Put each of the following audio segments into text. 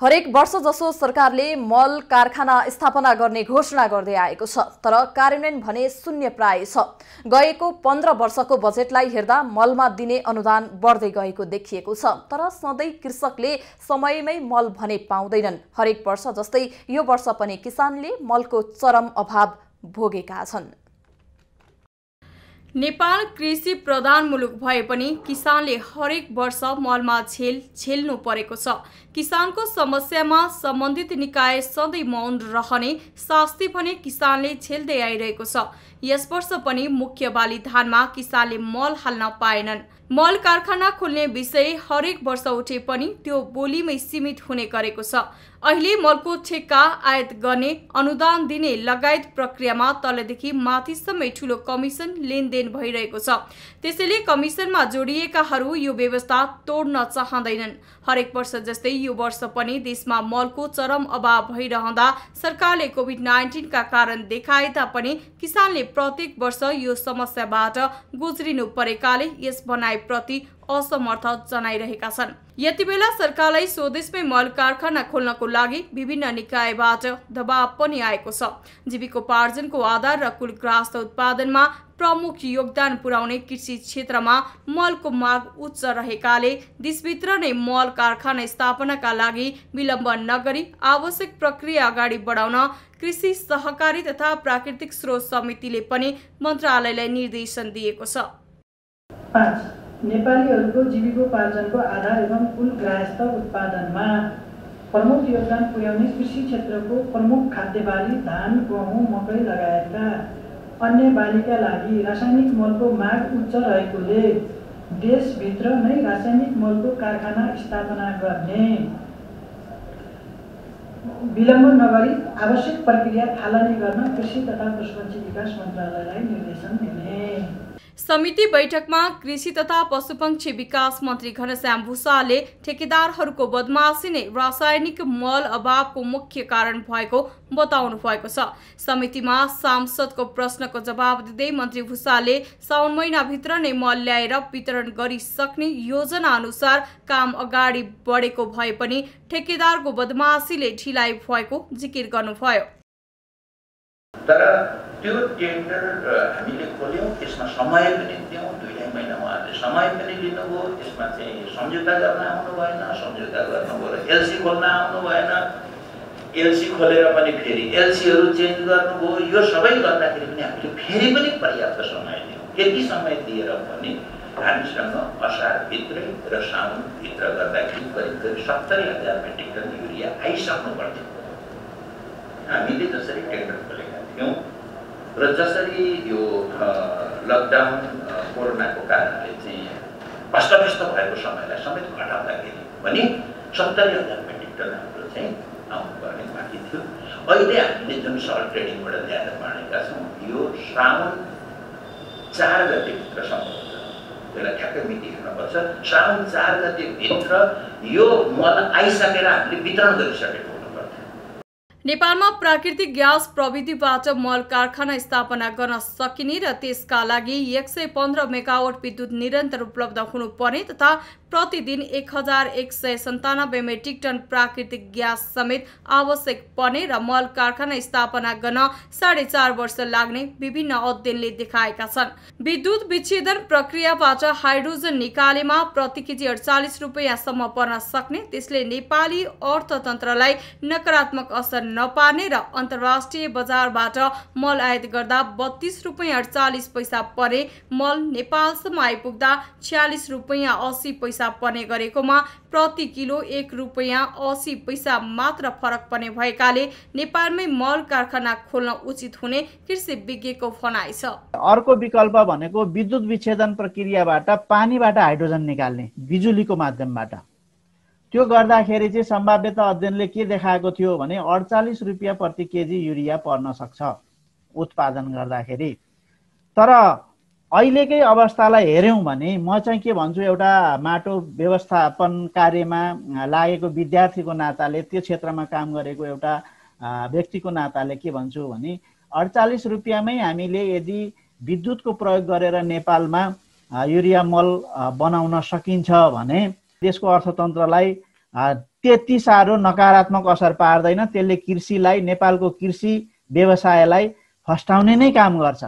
हरेक वर्ष जसो सरकारले मल कारखाना स्थापना गर्ने घोषणा गर्दै आएको छ, तर कार्यान्वयन भने शून्य प्राय छ। गएको 15 वर्षको बजेटलाई हेर्दा मलमा दिने अनुदान बढ्दै गएको देखिएको छ, तर सधैं कृषकले समयमै मल भने पाउँदैनन्। हरेक वर्ष जस्तै यो वर्ष पनि किसानले मलको चरम अभाव भोगेका छन्। नेपाल कृषि प्रधान मुलुक भए पनि किसानले हरेक वर्ष मलमा झेल्नु परेको छ। किसानको समस्यामा सम्बन्धित निकाय सधैं मौन रहने शास्ति भने किसानले झेल्दै आइरहेको छ। यस वर्ष पनि मुख्य बाली धानमा किसानले मल हाल्न पाएनन्। मल कारखाना खोल्ने विषय हरेक वर्ष उठे पनि त्यो बोलीमै सीमित हुने गरेको छ। अहिले मलको ठेक्का आयात गर्ने, अनुदान दिने लगायत प्रक्रियामा तलदेखि माथिसम्मै ठूलो कमिसन लेनदेन भइरहेको छ। त्यसैले कमिसनमा जोडिएकाहरू यो व्यवस्था तोड्न चाहँदैनन्। हरेक वर्ष जस्तै यो वर्ष पनि देशमा मलको चरम अभाव भइरहँदा सरकारले कोभिड-19 का कारण देखाए तापनि किसानले प्रत्येक वर्ष यो समस्याबाट गुज्रिनु परेकाले यस प्रति असमर्थ जनाइरहेका छन्। यतिबेला सरकारलाई स्वदेशमै मल कारखाना खोल्नको लागि विभिन्न निकायबाट दबाव पनि आएको छ। जीविकोपार्जनको आधार र कुल ग्रास उत्पादनमा प्रमुख योगदान पुर्याउने कृषि क्षेत्रमा मलको माग उच्च रहेकाले देशभित्र नै मल कारखाना स्थापनाका लागि विलम्ब नगरी आवश्यक प्रक्रिया अगाडि बढाउन कृषि सहकारी तथा प्राकृतिक स्रोत समितिले पनि मन्त्रालयलाई निर्देशन दिएको छ। 5. नेपालीहरूको जीविकोपार्जनको आधार एवं कुल ग्राहस्थ उत्पादनमा प्रमुख योगदान पुर्याउने कृषि क्षेत्रको प्रमुख खाद्य बाली धान, गहुँ, मकै लगायतका अन्य बालीका लागि रासायनिक मलको माग उच्च रहेकोले देशभित्र नै रासायनिक मलको कारखाना स्थापना गर्ने, विलम्ब नगरी आवश्यक प्रक्रिया थालनी गर्न कृषि तथा पशुपन्छी विकास मन्त्रालयलाई निर्देशन दिने। समिति बैठकमा कृषि तथा पशुपक्षी विकास मन्त्री घनश्याम भुसालले ठेकेदारहरूको बदमासी नै रासायनिक मल अभावको मुख्य कारण भएको बताउनु भएको छ। समितिमा सांसदको प्रश्नको जवाब दिँदै मन्त्री भुसालले साउन महिनाभित्र नै मल ल्याएर वितरण गरिसक्ने योजना अनुसार काम अगाडि बढेको भए पनि ठेकेदारको बदमासीले ढिलाइ भएको जिकिर गर्नुभयो। तर त्यो टेन्डर हामीले खोल्यौँ, त्यसमा समय पनि दियौँ, 2-3 महिना उहाँहरूले समय पनि लिनुभयो। त्यसमा चाहिँ सम्झौता गर्न आउनु भएन, सम्झौता गर्नुभयो र एलसी खोल्न आउनु भएन, एलसी खोलेर पनि फेरि एलसीहरू चेन्ज गर्नुभयो। यो सबै गर्दाखेरि पनि हामीले फेरि पनि पर्याप्त समय दियौँ। यति समय दिएर पनि हामीसँग असारभित्रै र साउनभित्र गर्दाखेरि करिब करिब 70,000 मेट्रिक टन यूरिया आइसक्नु पर्थ्यो। हामीले जसरी टेन्डर खोलेका थियौँ र जसरी यो लकडाउन कोरोनाको कारणले चाहिँ अस्तव्यस्त भएको समयलाई समेत घटाउँदाखेरि पनि 70,000 मेट्रिक टन हाम्रो चाहिँ आउनुपर्ने बाँकी थियो। अहिले हामीले जुन सर्ट ट्रेडिङबाट ल्याएर बाँडेका छौँ यो साउन 4 गतेभित्रसम्म हुन्छ। त्यसलाई ठ्याक्कै मिति हेर्नुपर्छ। साउन 4 गतेभित्र यो मल आइसकेर हामीले वितरण गरिसकेको। नेपालमा प्राकृतिक ग्यास प्रविधिबाट मल कारखाना स्थापना गर्न सकिने र त्यसका लागि 115 मेगावाट विद्युत निरन्तर उपलब्ध हुनुपर्ने तथा प्रतिदिन 1197 मेट्रिक टन प्राकृतिक ग्यास समेत आवश्यक पर्ने र मल कारखाना स्थापना गर्न 4.5 वर्ष लाग्ने विभिन्न अध्ययनले देखाएका छन्। विद्युत विच्छेदन प्रक्रियाबाट हाइड्रोजन निकालेमा प्रति केजी 48 रुपैयाँसम्म पर्न सक्ने, त्यसले नेपाली अर्थतन्त्रलाई नकारात्मक असर नपार्ने र अन्तर्राष्ट्रिय बजारबाट मल आयात गर्दा 32 रुपैयाँ 48 पैसा परे मल नेपालसम्म आइपुग्दा 46 रुपैयाँ 80 पैसा पर्ने गरेकोमा प्रति किलो 1 रुपैयाँ 80 पैसा मात्र फरक पर्ने भएकाले नेपालमै मल कारखाना खोल्न उचित हुने कृषि विज्ञको भनाइ छ। अर्को विकल्प भनेको विद्युत विच्छेदन प्रक्रियाबाट पानीबाट हाइड्रोजन निकाल्ने बिजुलीको माध्यमबाट। त्यो गर्दाखेरि चाहिँ सम्भाव्यता अध्ययनले के देखाएको थियो भने 48 रुपैयाँ प्रति केजी यूरिया पर्न सक्छ उत्पादन गर्दाखेरि। तर अहिलेकै अवस्थालाई हेऱ्यौँ भने म चाहिँ के भन्छु, एउटा माटो व्यवस्थापन कार्यमा लागेको विद्यार्थीको नाताले, त्यो क्षेत्रमा काम गरेको एउटा व्यक्तिको नाताले के भन्छु भने 48 रुपैयाँमै हामीले यदि विद्युतको प्रयोग गरेर नेपालमा यूरिया मल बनाउन सकिन्छ भने देशको अर्थतन्त्रलाई त्यति साह्रो नकारात्मक असर पार्दैन। त्यसले कृषिलाई, नेपालको कृषि व्यवसायलाई फस्टाउने नै काम गर्छ।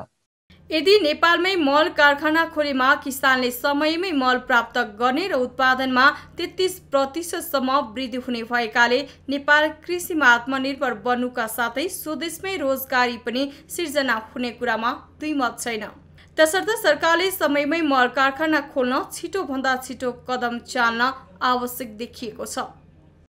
यदि नेपालमै मल कारखाना खोलेमा किसानले समयमै मल प्राप्त गर्ने र उत्पादनमा 33%सम्म वृद्धि हुने भएकाले नेपाल कृषिमा आत्मनिर्भर बन्नुका साथै स्वदेशमै रोजगारी पनि सिर्जना हुने कुरामा दुई मत छैन। त्यसर्थ सरकारले समयमै मल कारखाना खोल्न छिटोभन्दा छिटो कदम चाल्न आवश्यक देखिएको छ।